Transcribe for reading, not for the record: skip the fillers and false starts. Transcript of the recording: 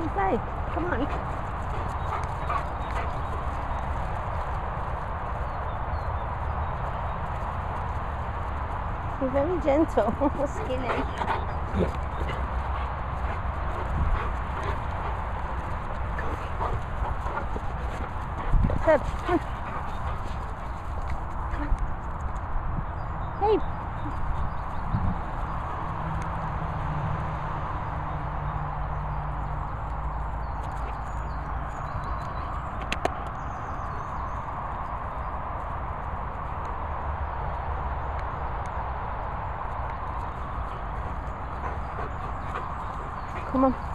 Come and play. Come on. You're very gentle, skinny. Seb, come on. Come on.